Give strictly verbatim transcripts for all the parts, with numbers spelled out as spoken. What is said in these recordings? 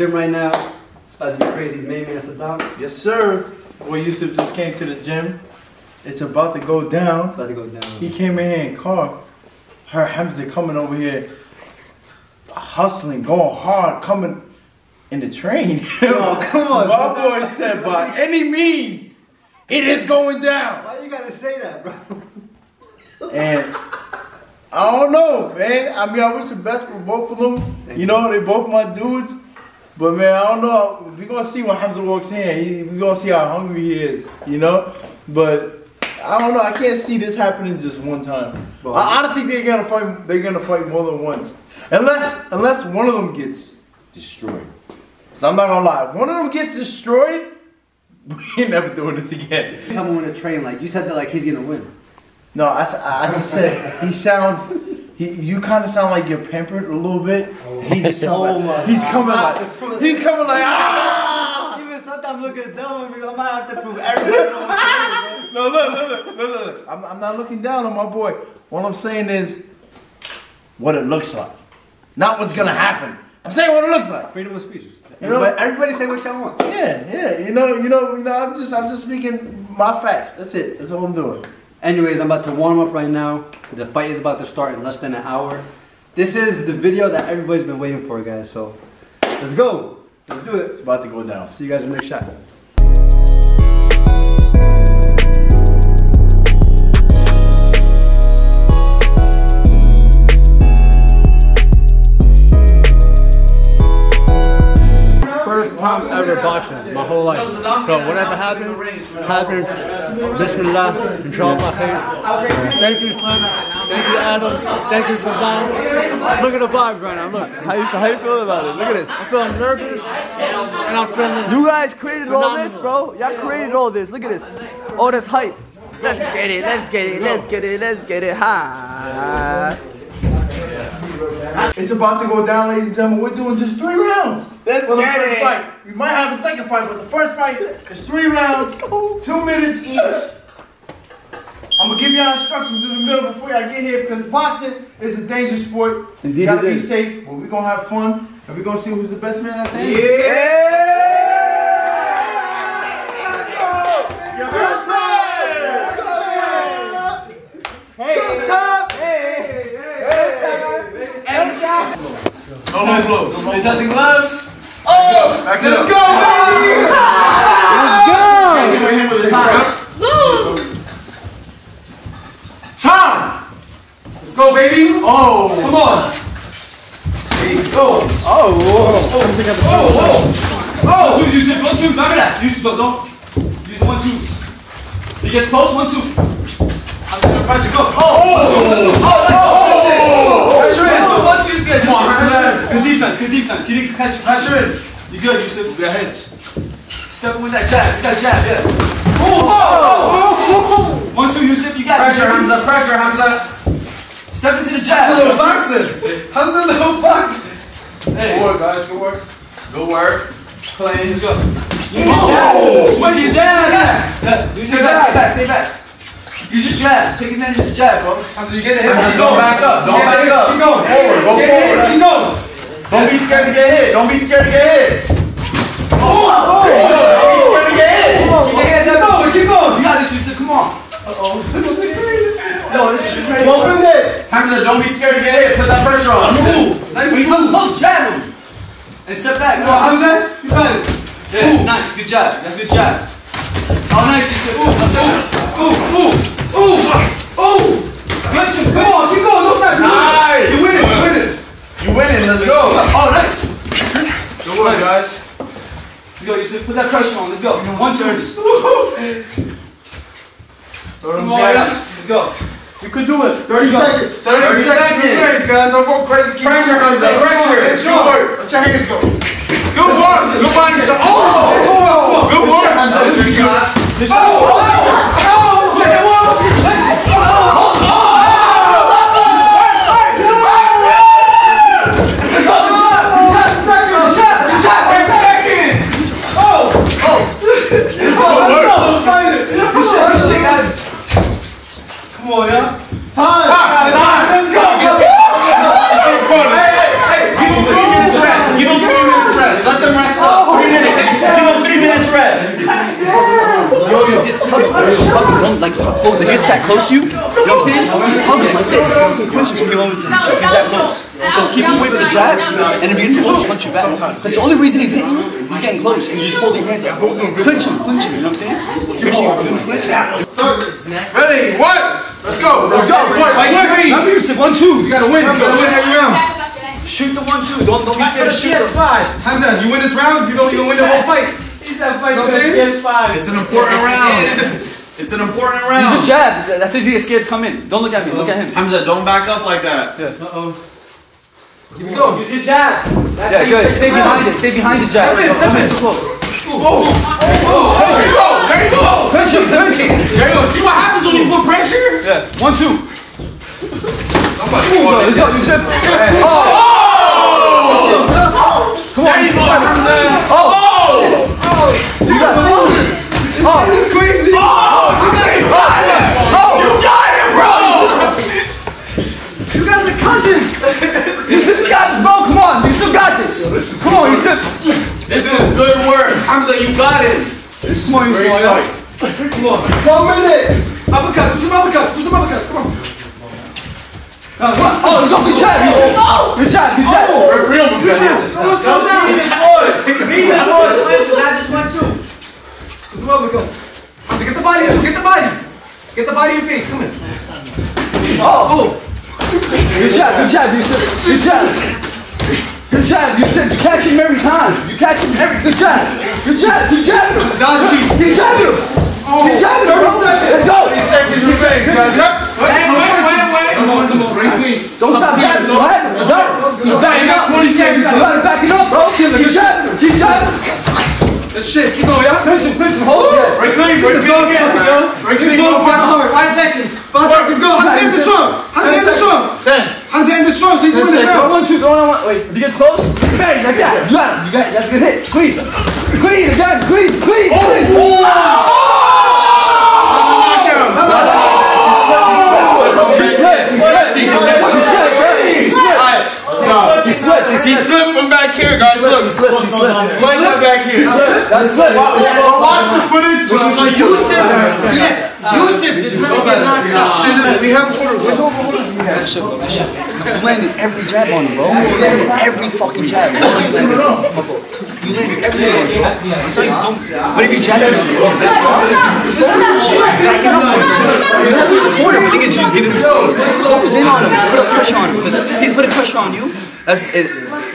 gym right now. It's about to be crazy. Maybe that's a dog. Yes, sir. Boy, Yousif just came to the gym. It's about to go down. It's about to go down. He came in here and coughed. Her Hamzah coming over here, hustling, going hard, coming in the train. Come on, come on. My boy bro. said, by any means, it is going down. Why you gotta say that, bro? And I don't know, man. I mean, I wish the best for both of them. Thank you know, they both my dudes. But man, I don't know. We're gonna see when Hamzah walks in. We're gonna see how hungry he is, you know? But I don't know. I can't see this happening just one time. But I honestly think they're gonna fight. They're gonna fight more than once, unless unless one of them gets destroyed. Cause I'm not gonna lie, if one of them gets destroyed, we ain't never doing this again. Coming on a train, like you said that, like he's gonna win. No, I, I just said he sounds. He, you kind of sound like you're pampered a little bit. Oh, he just oh like, he's coming like he's coming like ah. Even sometimes looking at them, I might have to prove everything. No, look, look, look, look, look. I'm, I'm not looking down on my boy. What I'm saying is what it looks like. Not what's going to happen. I'm saying what it looks like. Freedom of speech. You know, everybody say what y'all want. Yeah, yeah. You know, you know, you know, I'm just I'm just speaking my facts. That's it. That's all I'm doing. Anyways, I'm about to warm up right now. The fight is about to start in less than an hour. This is the video that everybody's been waiting for, guys. So let's go. Let's do it. It's about to go down. See you guys in the next shot. Ever boxing my whole life, so whatever happened, happened. Bismillah, inshallah khair. Thank you, Slim. Thank you, Adam. Thank you, Saddam. Look at the vibes right now. Look, how you how you feel about it? Look at this. I'm feeling nervous, and I'm feeling. You guys created all this, bro. Y'all created all this. Look at this. All this hype. Let's get it. Let's get it. Let's get it. Let's get it. Ha. It's about to go down, ladies and gentlemen. We're doing just three rounds. Let's for the get first it. Fight. We might have a second fight, but the first fight is three rounds, two minutes each. I'm gonna give y'all instructions in the middle before y'all get here because boxing is a dangerous sport. You gotta be safe, but we're gonna have fun and we're gonna see who's the best man at the end. Yeah! Hey, top! Hey, hey, hey! No more gloves. No more gloves. Touching gloves. Oh, let's go, go baby! Let's go! Time! Let's go, baby! Oh! Come on! There you go! Oh! Oh! Oh! Oh! Oh! Choose, use it. One, two. Remember that. Use it, don't, don't. Use one, choose. You get close. One, two. I'm gonna press you. Go! Oh! Oh! Oh! Oh! One, two. Get good defense, good defense. You didn't catch pressure. You're good, Yousif. You're ahead. Step with that jab, with that jab, yeah. Oh, oh, oh, oh, oh. One, two, Yousif, you got pressure, it. Pressure, Hamzah, pressure, Hamzah. Step into the jab. Hamzah, little boxer. Hamzah, little boxer. Hey. Good work, guys. Good work. Good work. Playing. Go. Use your jab. Switch your jab. Use your jab. Stay back, stay back. Use your jab. Take advantage of the jab, bro. Hamzah, you get a hit. Hamzah, go back up. Don't back up. Keep going. Forward, go forward. Keep going. Don't be scared to get hit. Don't be scared to get hit. Oh, oh, oh, oh. Don't be scared to get hit. Oh, oh. Keep your hands up. No, keep going. You got this, Yousif. Come on. Uh-oh. This is crazy. No, this is crazy. Don't do that. Hamzah, don't be scared to get hit. Put that pressure on. Move. Nice. When you come close, jab him. And step back. Come on, Hamzah. You got it. Yeah, nice. Good job. That's good job. Oh, nice, Yousif. Ooh, ooh, ooh, ooh, ooh. Punch him. Come on, keep going. Don't stop. Nice. You win it. You win it. You winning, let's go! Oh, nice! Good work, guys. Let's go, Yousif. Put that pressure on, let's go. One, two. Come on, let's go. You could do it. thirty seconds. thirty seconds, guys. Don't go crazy. Pressure comes up. Pressure. Sure. Let your hands go. Good work! Good work! Oh! Good work! This is good. Oh! Oh! Oh! Come on, yeah? Time! Time! Time. Let's go! Hey, hey, hey! Give them three minutes rest! Give them three minutes rest! Let them like, oh, the dude's that close to you, you know what I'm saying? Hug him like this, punch him so he won't hit you. He's that close. So keep him away with a jab, and if he gets close, punch you back. That's the only reason he's hitting. He's getting close, and you're just holding hands out. Clinch him, clinch him, you know what I'm saying? Clinch him, clinch him. Ready, one, let's go. Let's go, one, one, one, one, two, you gotta win, you gotta win every round. Shoot the one, two. Don't, don't be scared to shoot the P S five. Hamzah, you win this round, you don't even win the whole fight. He's that fight with the P S five. It's an important round. It's an important round. Use a jab. That's easy to scared to come in. Don't look at me. Look at him. Hamzah, don't back up like that. Yeah. Uh-oh. Keep it going. Use your jab. That's yeah, good. Stay behind it. Stay behind the jab. Step in. Step in. Too close. Oh, oh, oh, oh. There you go. There you go. Pressure. There you go. See what happens when you put pressure? Yeah. One, two. Let's go, Yousif. Oh. Come on, Yousif. Oh! Oh! Oh! You got it, bro! Oh! Crazy! Oh! You got it! Oh! You got it, bro! You got the cousin! Yousif got it, bro! Come on! Yousif got this! Come on, Yousif! This is good work! Hamzah, you got it! Come on, Yousif! Come on! One minute! Uppercuts! Do some uppercuts! Do some uppercuts! Come on! Come on! Oh! Go! Good job, Yousif! Good job! Good job! For real, Yousif! Come down! Reason for it! I just went two. What's the problem? Get the body, get the body! Get the body in your face, come in. Oh! Good job, good job, Yousif! Good job! Good job, Yousif! You catch him every time! You catch him every... Good job! Good job! Keep jabbing him! Keep jabbing him! Keep jabbing him! Let's go! Keep jabbing him! Don't stop jabbing, go ahead, go ahead. He's backing up, he's backing up, bro. Keep jabbing, keep jabbing. That's shit, keep going, yeah? Pinch him, pinch him, hold it. Break clean, break clean, break clean, go, five hard. Five seconds. Five seconds, go. Hamzah in the strong. Hamzah in the strong. Hamzah in the strong, so you can win this round. One, two, throw on one. Wait, if he gets close, bang, like that. You got him, you got it, that's a good hit. Clean, clean, again, clean, clean, clean. Oh! He slipped from back here, guys. He slipped, look, he slipped, he slipped. He slipped. He back here. He slipped. That's slipped. Watch the footage. Which is like Yousif slipped. Yousif did not get knocked out. We have order. Where's all the orders we have? You landed every jab on him, bro. You landed every fucking jab. You landed every jab on him. I'm telling you, so. But if you jab him, he's back. This is not the corner. The thing is, you just giving him space. Focus in on him. Put a pressure on him. He's put a pressure on you. That's it.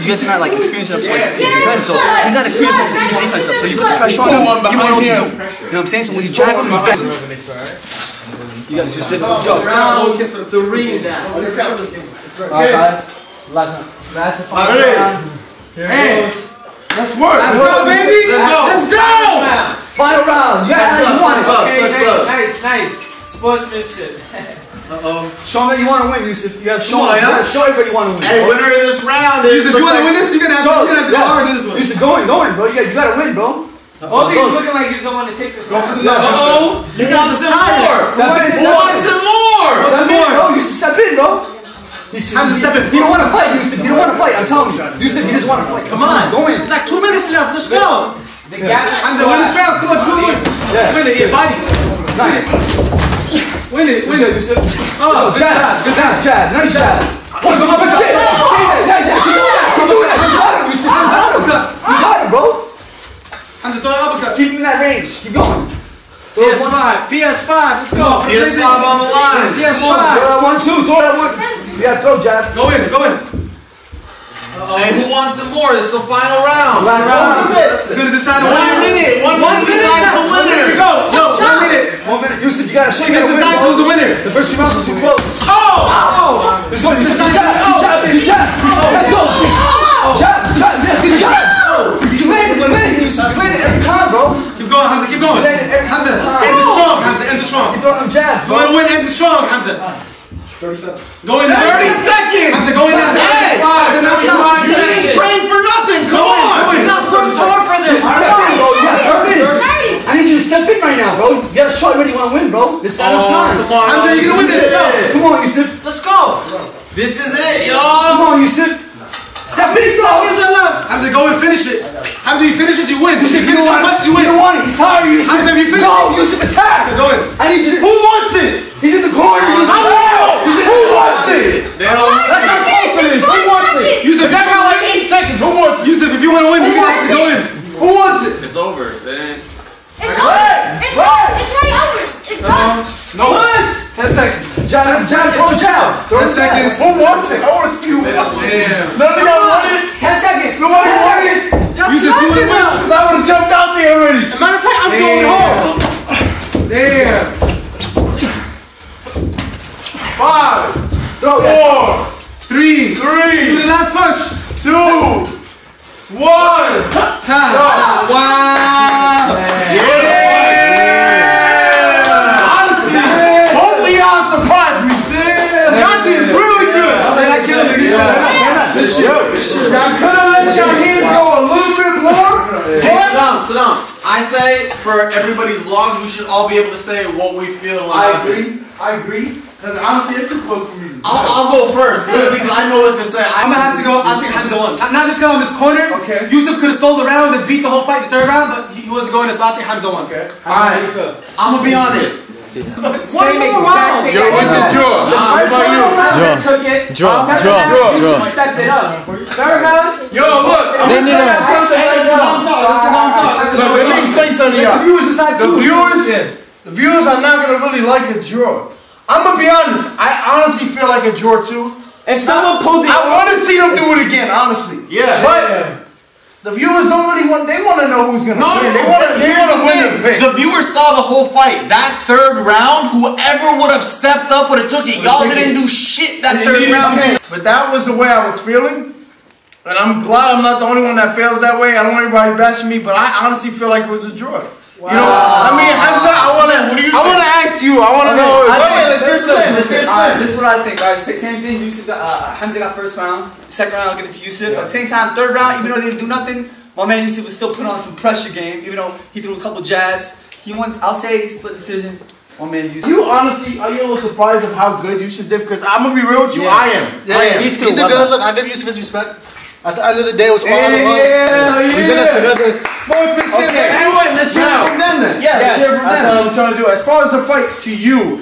You guys are not like experienced enough to like see defense, so he's not experienced enough to keep defense up. So you put the pressure on him, you don't know what to do. You know what I'm saying? So when he's jabbing, he's back. You guys just sit and go. Round kiss for three. Alright, last last five round. Hands. Let's work. Let's go, baby. Let's go. Let's go. Final round. You got it. One. Nice, nice, nice. Sportsmanship. Uh-oh. Show me you want to win, Yousif. You have to show him. Show him you want to win. Hey, winner of this round is... Yousif, you want to win this? You're going to have to go hard in this one. Yousif, go in, go in, bro. You got to win, bro. Fousey is looking like you don't want to take this round. Uh-oh. He wants some more. He wants some more. Step in, bro. Yousif, step in, bro. Time to step in. You don't want to fight, Yousif. You don't want to fight. I'm telling you. Yousif, you just want to fight. Come on. Go in. It's like two minutes left. Let's go. The gap is... I'm going to win this round. Come on, two minutes. Win it, yeah, body. Nice. Win it, win it, Yousif. Oh, good dad, good dad, Chad, nice dad. Keep doing that, keep doing that, you got him, Yousif, you got him, you got him, bro. I'm just throwing an uppercut, keep in that range, keep going. P S five, P S five, let's go. P S five on the line. P S five. Throw that one, two, throw that one. Yeah, throw, Chad. Go in, go in. Hey, who wants some more? This is the final round. Last round. It's gonna decide the winner. One minute, one minute decides the winner. Here we go, go. One minute, Yousif, you gotta show me. This is not who's the winner. The first two rounds are too close. Oh! Oh! Let's go, Yousif. Good job, good job, baby, good job. Let's go, Yousif. Good job, good job, yes, good job. You landed, you landed, Yousif. You landed every time, bro. Keep going, Hamzah, keep going. You landed every time. Hamzah, end the strong, Hamzah, end the strong. Keep throwing them jabs, bro. You wanna win, end the strong, Hamzah. thirty seconds. Go in thirty seconds. Hamzah, go in now. Hey! You didn't train for nothing, come on. You're not working hard for this. I need you to step in right now, bro. You gotta show everybody you wanna win, bro. This time oh, time. Come on, Hamzah, you're gonna win this. Yo. Come on, Yousif. Let's go. This is it, yo. Come on, Yousif. Step in, bro. Hamzah, go and finish it. Hamzah, you finish this, you win. Yousif, you finish it, you win. You don't want it. He's tired, Yousif. Hamzah, you finish it. No, Yousif, attack. Go in. I need you to. Who John, John, close out. ten seconds. Who wants it? I want to see who wants it. None of y'all want it. ten seconds. Nobody want it. You just do it now. Because I would have jumped out there already. As a matter of fact, I'm going home. Damn. Five. Four. Three. Three. Do the last punch. Two. One. Time. Wow. Yeah. Now, could I let your hands go a little bit more? Hey, Saddam, Saddam, I say for everybody's vlogs, we should all be able to say what we feel like. I agree. I agree. Because honestly, it's too close for me. I'll, I'll go first, because I know what to say. I'm going to have to go. I think Hamzah won. Not just because I'm his corner. Okay. Yousif could have stole the round and beat the whole fight the third round, but he wasn't going to, so I think Hamzah won. Okay. All right. I'm going to be honest. One more round! Yo, what's it, Joe? How about you? Joe, Joe, Joe, Joe. Stepped it up. Third round? Yo, look! I'm gonna say something. That's a long talk, that's a long talk. So let me say something to y'all. The viewers decide too. The viewers, the viewers are not gonna really like a draw. I'm gonna be honest, I honestly feel like a draw too. If someone pulled it, I wanna see them do it again, honestly. Yeah. But the viewers don't really want, they want to know who's going to no, win. They want to win the pick. The viewers saw the whole fight. That third round, whoever would have stepped up would have took it. Y'all didn't do shit that third round. Okay. But that was the way I was feeling. And I'm glad I'm not the only one that feels that way. I don't want everybody bashing me, but I honestly feel like it was a draw. Wow. You know, I mean, Hamzah, I want to I want to ask you. I want to okay. know. Wait, wait, let's hear something. Let's hear something. This is what I think. All right, same thing. Yousif got, uh, Hamzah got first round. Second round, I'll give it to Yousif. Yeah. At the same time, third round, even though they didn't do nothing, my man Yousif was still putting on some pressure game. Even though he threw a couple jabs, he wants. I'll say split decision. My man Yousif. You honestly, are you a little surprised of how good Yousif did? Because I'm gonna be real with you. Yeah. I am. Yeah, I am. Me too. He did good. Look, I give Yousif his respect. At the end of the day, it was all yeah, of us. Yeah, we did it together. Sportsmanship. Okay. Anyway, let's hear from them then. Yeah, let's hear from them. That's what I'm trying to do. As far as the fight to you,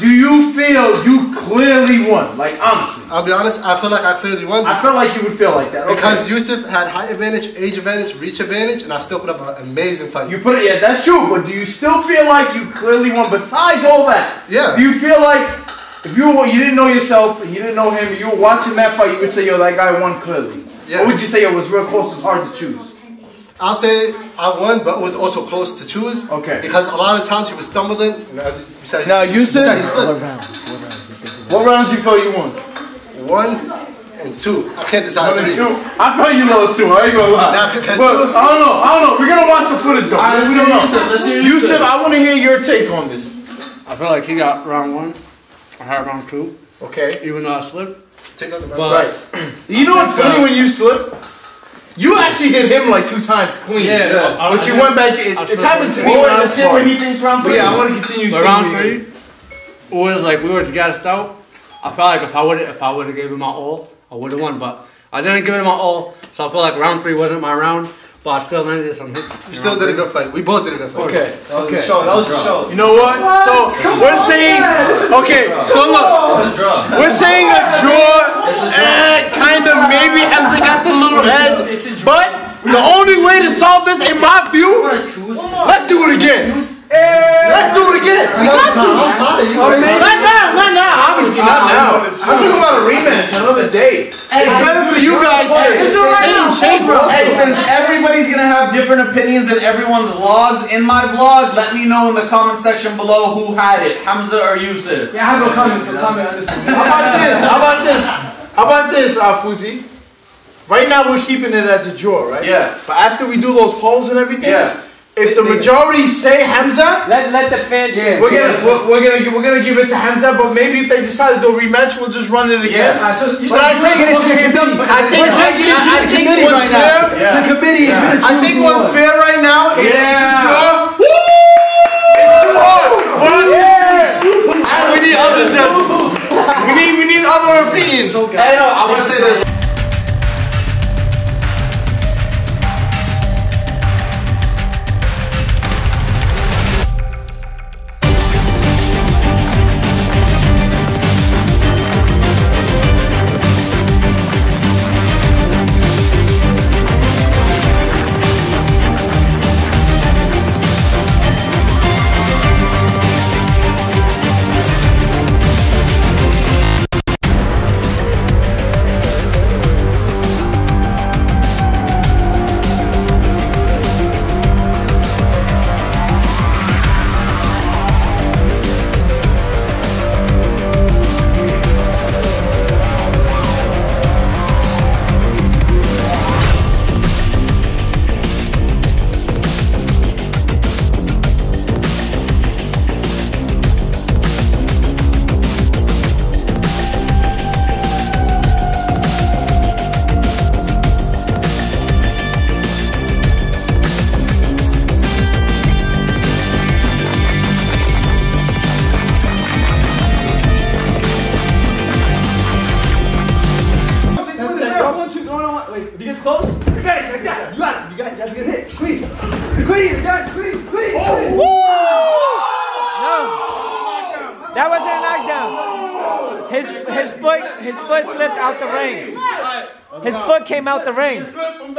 do you feel you clearly won? Like, honestly. I'll be honest, I feel like I clearly won. I felt like you would feel like that. Okay. Because Yousif had height advantage, age advantage, reach advantage, and I still put up an amazing fight. You put it, yeah, that's true. But do you still feel like you clearly won besides all that? Yeah. Do you feel like... If you were, you didn't know yourself and you didn't know him, you were watching that fight, you would say, yo, that guy won clearly. Yeah. Or would you say it was real close, it's hard to choose? I'll say I won, but it was also close to choose. Okay. Because a lot of times he was stumbling. Now, you said... What round? What round did you feel you won? One and two. I can't decide. One and two? I felt you lost two. How are you going to lie? Nah, but, I don't know. I don't know. We're going to watch the footage, though. All right, let's hear Yousif. Let's hear Yousif. Yousif, I want to hear your take on this. I feel like he got round one. I had round two. Okay. Even though I slipped. Take another round. Right. You know what's funny when you slip? You actually hit him like two times clean. Yeah. yeah. I, but I, you I, went back. It, it's happened to me. Well, I understand when he thinks round three. Yeah, I want to continue. But round three, it was like we were gassed out. I felt like if I would if I would have given him my all, I would have won. But I didn't give him my all, so I feel like round three wasn't my round. But I still landed some hits. You still did a good fight. We both did a good fight. Okay. That was okay. A show. That was a show. You know what? what? So Come we're on, saying man. okay. So look, it's a draw. We're saying a draw. It's a draw. Eh, kind of maybe Hamzah got the little edge, but the only way to solve this, in my view, let's do it again. Let's do it again. We got to. I'm tired. Not now. Not now. Obviously not now. I'm talking about a rematch another day. Hey, it's better for you guys. It's the right shape, bro. Hey, since everybody's gonna have different opinions in everyone's vlogs, in my vlog, let me know in the comment section below who had it, Hamzah or Yousif. Yeah, I have no comments. So comment on this. How about this? How about this? How about this, uh, Fousey? Right now we're keeping it as a draw, right? Yeah. But after we do those polls and everything, yeah. If the majority say Hamzah, let let the fans. Yeah, we're gonna we're, we're gonna we're gonna give it to Hamzah, but maybe if they decide to do a rematch, we'll just run it again. Yeah. So, so but I think I think what's right fair. Now. Yeah. The committee yeah. is gonna choose. I think what's fair right now. Is yeah. Woo! It's too hard. Yeah. We need other judges. We need we need other opinions. I know. I want to say this. God, please, please, please. Oh. Woo! No. That wasn't a knockdown. His his foot his foot slipped out the ring. His foot came out the ring.